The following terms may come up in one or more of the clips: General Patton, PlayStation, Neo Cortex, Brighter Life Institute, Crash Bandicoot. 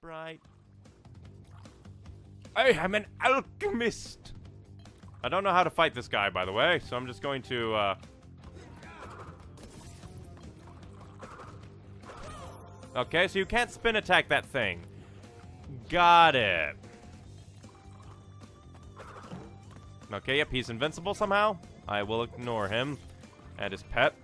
bright. I am an alchemist. I don't know how to fight this guy, by the way, so I'm just going to, Okay, so you can't spin attack that thing. Got it. Okay, yep, he's invincible somehow. I will ignore him and his pet.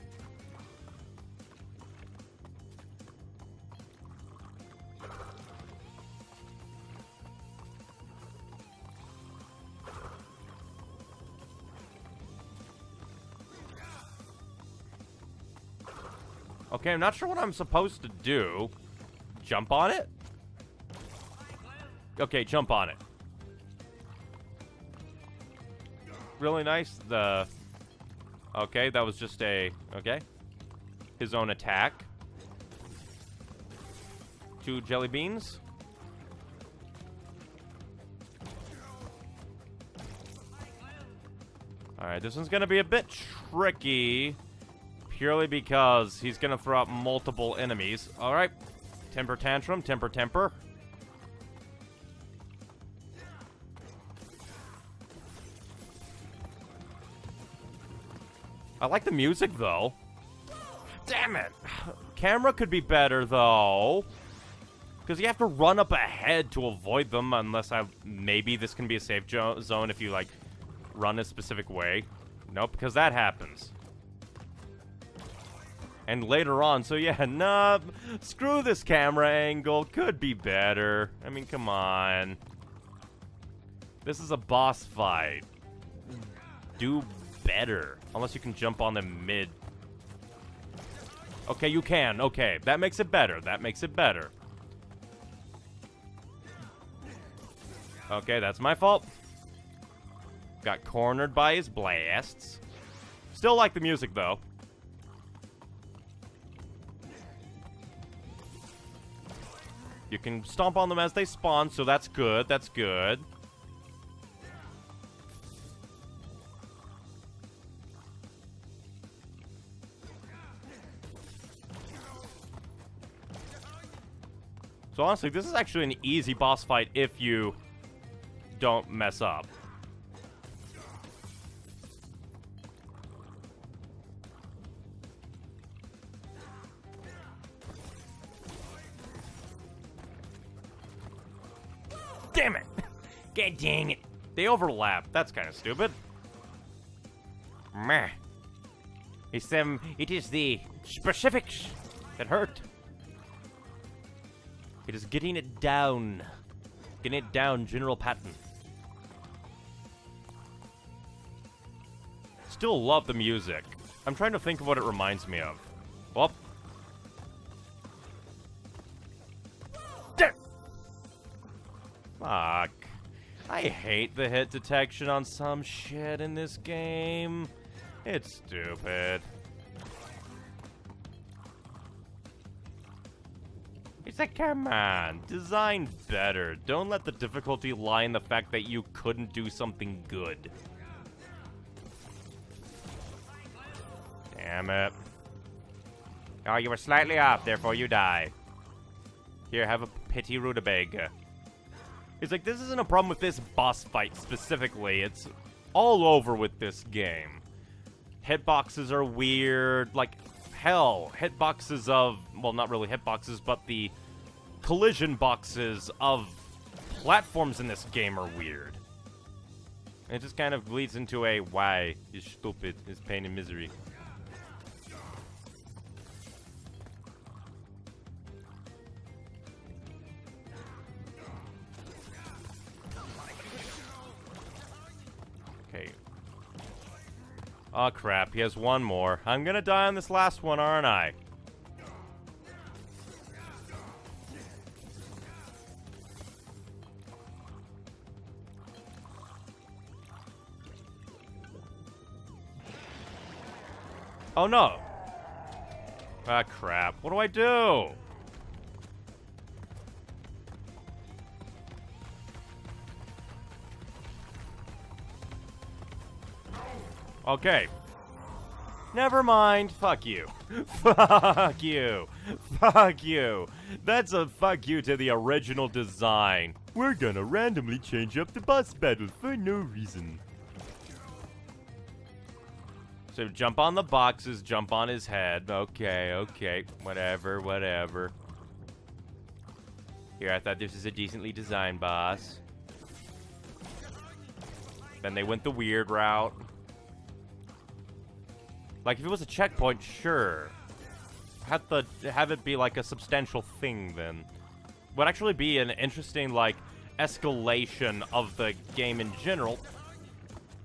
Okay, I'm not sure what I'm supposed to do. Jump on it? Okay, jump on it. Really nice. The... Okay, that was just a... Okay. His own attack. 2 jelly beans. Alright, this one's gonna be a bit tricky. Purely because he's gonna throw out multiple enemies. Alright. Temper tantrum. Temper, temper. I like the music, though. Damn it! Camera could be better, though. Because you have to run up ahead to avoid them, unless I... Maybe this can be a safe zone if you, like, run a specific way. Nope, because that happens. And later on, so yeah, nah, screw this camera angle, could be better. I mean, come on. This is a boss fight. Do better. Unless you can jump on them mid. Okay, you can, okay. That makes it better, that makes it better. Okay, that's my fault. Got cornered by his blasts. Still like the music, though. You can stomp on them as they spawn, so that's good, that's good. So honestly, this is actually an easy boss fight if you don't mess up. Damn it! God dang it! They overlap. That's kind of stupid. Meh. It's them. It is the specifics that hurt. It is getting it down. Getting it down, General Patton. Still love the music. I'm trying to think of what it reminds me of. Well. Fuck. I hate the hit detection on some shit in this game. It's stupid. It's like, come on. Design better. Don't let the difficulty lie in the fact that you couldn't do something good. Damn it. Oh, you were slightly off, therefore you die. Here, have a pity rutabaga. It's like, this isn't a problem with this boss fight specifically. It's all over with this game. Hitboxes are weird. Like, hell, hitboxes of... Well, not really hitboxes, but the collision boxes of platforms in this game are weird. It just kind of leads into a, why is stupid, is pain and misery. Oh crap, he has one more. I'm gonna die on this last one, aren't I? Oh no! Ah crap, what do I do? Okay. Never mind. Fuck you. Fuck you. Fuck you. That's a fuck you to the original design. We're gonna randomly change up the boss battle for no reason. So jump on the boxes, jump on his head. Okay, okay. Whatever, whatever. Here, I thought this was a decently designed boss. Then they went the weird route. Like, if it was a checkpoint, sure. Have to have it be, like, a substantial thing, then. Would actually be an interesting, like, escalation of the game in general,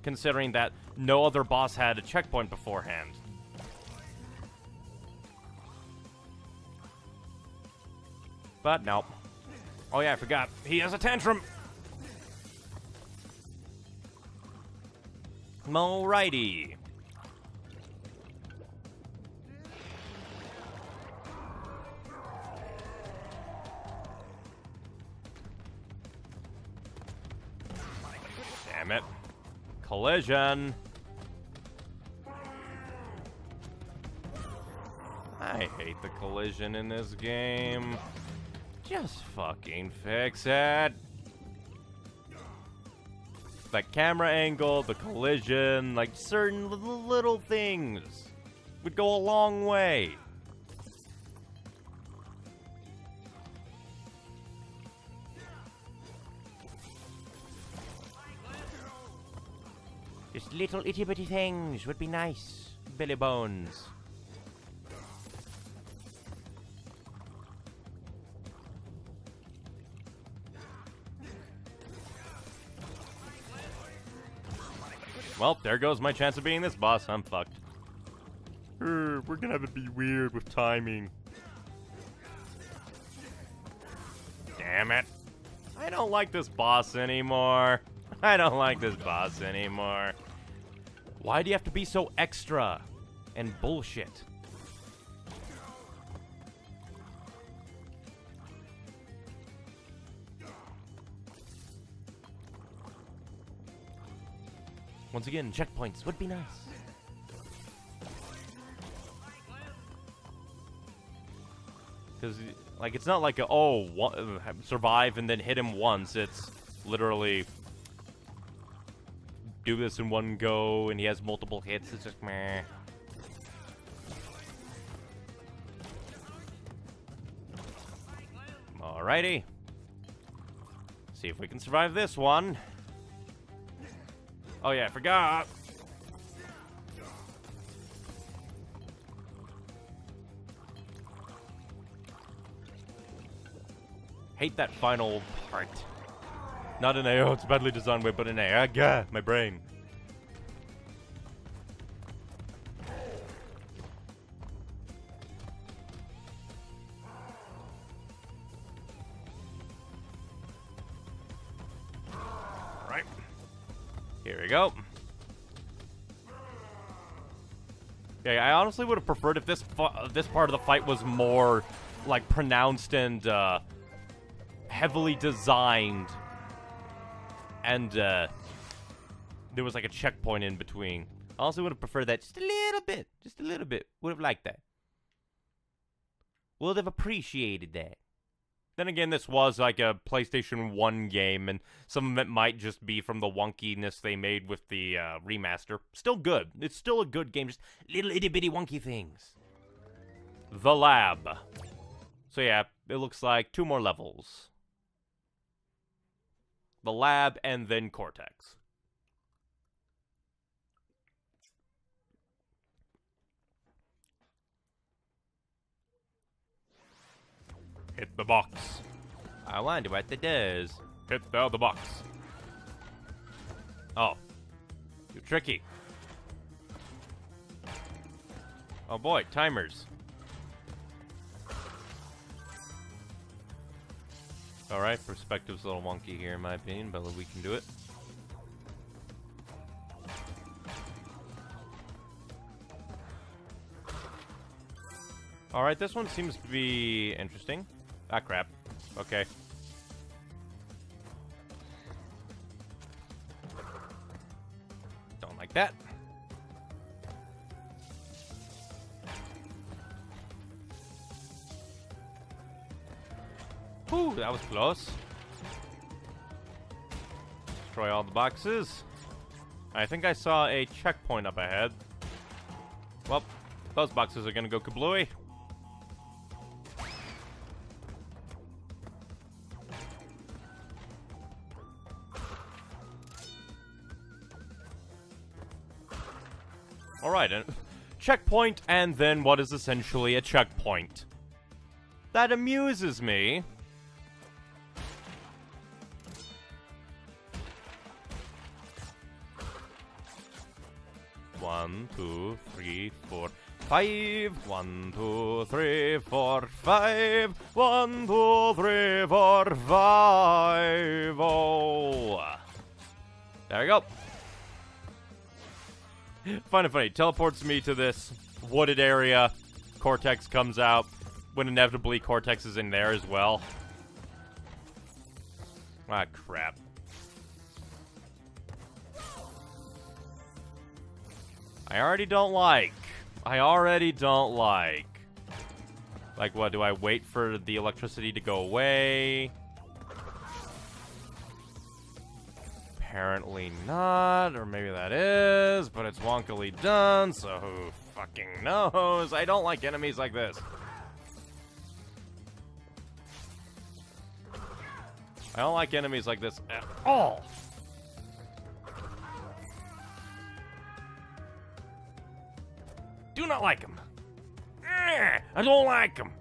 considering that no other boss had a checkpoint beforehand. But, no. Oh, yeah, I forgot. He has a tantrum! Alrighty. Damn it. Collision. I hate the collision in this game. Just fucking fix it. The camera angle, the collision, like certain little things would go a long way. Just little itty bitty things would be nice, Billy Bones. Well, there goes my chance of beating this boss. I'm fucked. We're gonna have it be weird with timing. Damn it. I don't like this boss anymore. I don't like this boss anymore. Why do you have to be so extra and bullshit? Once again, checkpoints would be nice. Because, like, it's not like a, oh, survive and then hit him once. It's literally do this in one go, and he has multiple hits. It's just meh. Alrighty. See if we can survive this one. Oh yeah, I forgot. Hate that final part. Not in a, oh, it's badly designed way, but in a, gah, my brain. Go. Yeah, I honestly would have preferred if this part of the fight was more, like, pronounced and, heavily designed. And, there was, like, a checkpoint in between. I honestly would have preferred that just a little bit. Just a little bit. Would have liked that. Would have appreciated that. Then again, this was like a PlayStation 1 game, and some of it might just be from the wonkiness they made with the remaster. Still good. It's still a good game. Just little itty-bitty wonky things. The Lab. So yeah, it looks like 2 more levels. The Lab and then Cortex. Hit the box. I wonder what that does. Hit the box. Oh. You're tricky. Oh boy, timers. Alright, perspective's a little wonky here in my opinion, but we can do it. Alright, this one seems to be interesting. Ah, crap. Okay. Don't like that. Ooh, that was close. Destroy all the boxes. I think I saw a checkpoint up ahead. Well, those boxes are gonna go kablooey. Alright, checkpoint, and then what is essentially a checkpoint. That amuses me. One, two, three, four, five. 1, 2, 3, 4, 5. 1, 2, 3, 4, 5. Oh. There we go. Find it funny. Teleports me to this wooded area. Cortex comes out. When inevitably Cortex is in there as well. Ah, crap. I already don't like. Like what? Do I wait for the electricity to go away? Apparently not, or maybe that is, but it's wonkily done, so who fucking knows? I don't like enemies like this. I don't like enemies like this at all. Do not like them. I don't like them.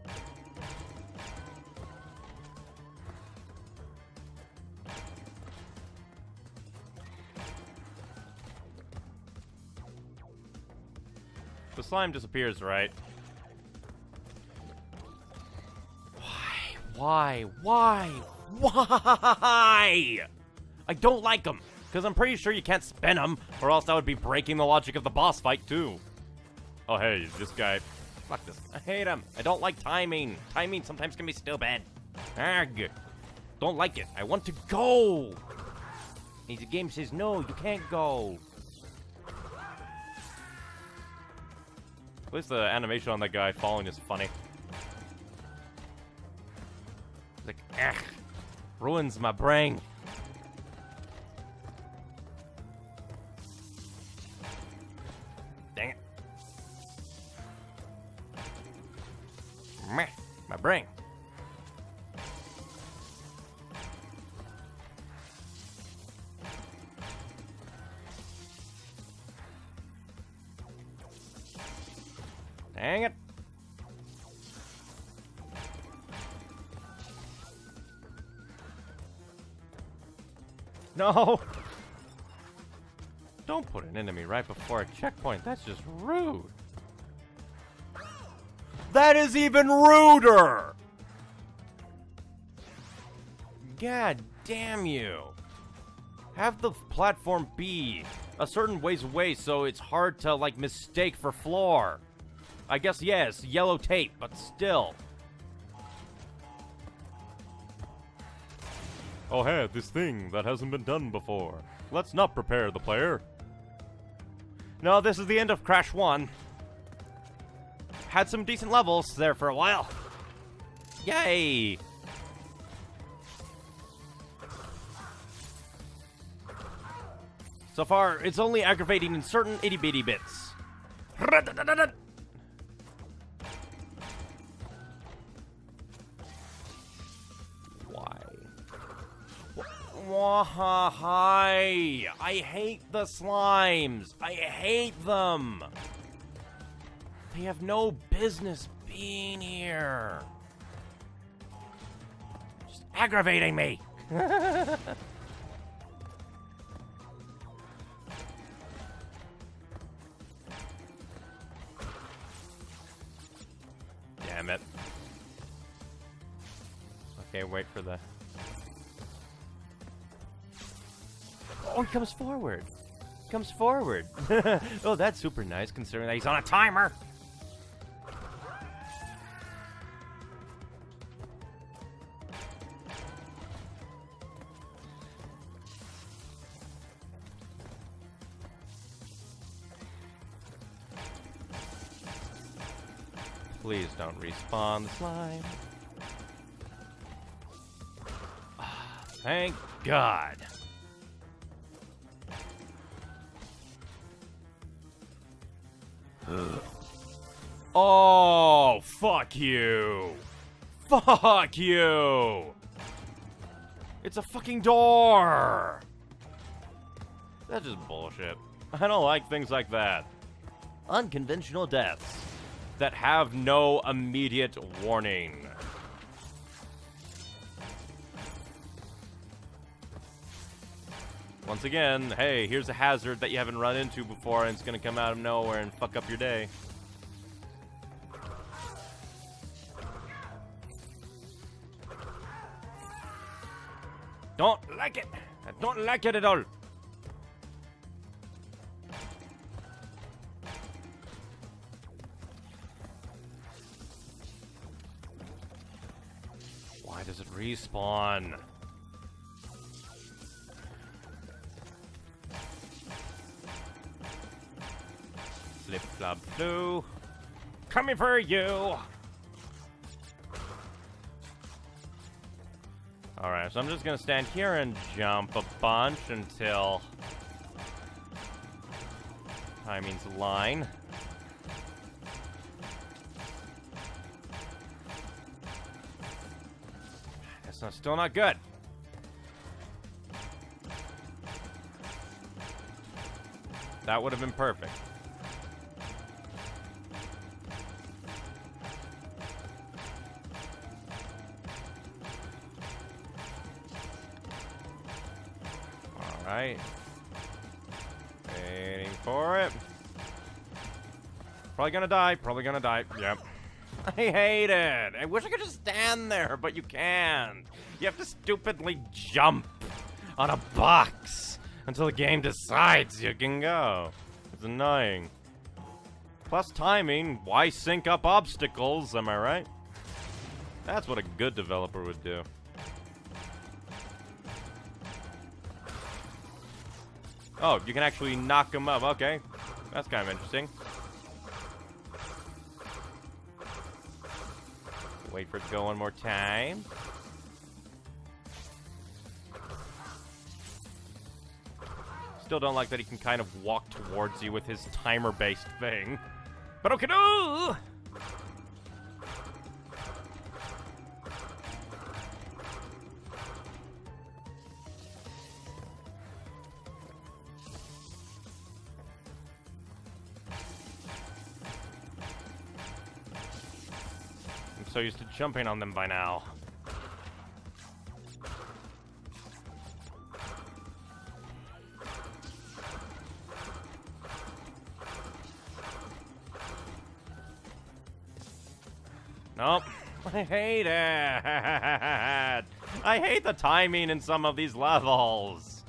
The slime disappears, right? Why? I don't like them, because I'm pretty sure you can't spin them, or else that would be breaking the logic of the boss fight, too. Oh, hey, this guy. Fuck this. I hate him. I don't like timing. Timing sometimes can be still bad. Argh. Don't like it. I want to go. And the game says, no, you can't go. At least the animation on that guy falling is funny. It's like, ugh, ruins my brain. Dang it. Meh, my brain. Dang it. No! Don't put an enemy right before a checkpoint. That's just rude. That is even ruder! God damn you. Have the platform be a certain ways away so it's hard to, like, mistake for floor. I guess, yes, yellow tape, but still. Oh, hey, this thing that hasn't been done before. Let's not prepare the player. No, this is the end of Crash 1. Had some decent levels there for a while. Yay! So far, it's only aggravating in certain itty-bitty bits. Why? I hate the slimes. I hate them. They have no business being here. Just aggravating me. Damn it. Okay, wait for the... Oh, he comes forward. He comes forward. Oh, that's super nice, considering that he's on a timer. Please don't respawn the slime. Thank God. Oh, fuck you. Fuck you. It's a fucking door. That's just bullshit. I don't like things like that. Unconventional deaths that have no immediate warning. Once again, hey, here's a hazard that you haven't run into before, and it's gonna come out of nowhere and fuck up your day. Don't like it! I don't like it at all! Why does it respawn? Flip, flop, blue. Coming for you! Alright, so I'm just gonna stand here and jump a bunch until timing's line. That's not, still not good. That would have been perfect. Right. Waiting for it. Probably gonna die. Probably gonna die. Yep. I hate it. I wish I could just stand there, but you can't. You have to stupidly jump on a box until the game decides you can go. It's annoying. Plus timing. Why sync up obstacles? Am I right? That's what a good developer would do. Oh, you can actually knock him up. Okay. That's kind of interesting. Wait for it to go one more time. Still don't like that he can kind of walk towards you with his timer-based thing. But okay, no! So used to jumping on them by now. Nope. I hate it. I hate the timing in some of these levels.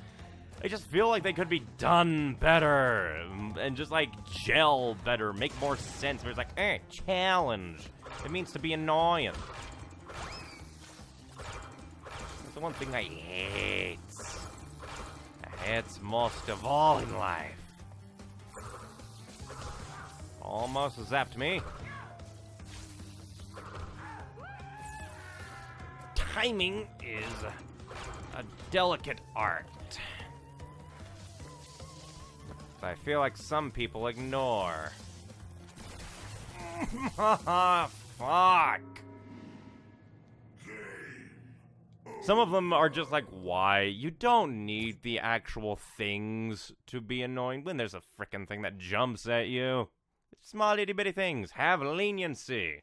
I just feel like they could be done better and just like gel better, make more sense. Where it's like, challenge. It means to be annoying. That's the one thing I hate. I hate most of all in life. Almost zapped me. Timing is a delicate art. I feel like some people ignore. Fuck. Some of them are just like, why? You don't need the actual things to be annoying when there's a frickin' thing that jumps at you. Small itty bitty things. Have leniency.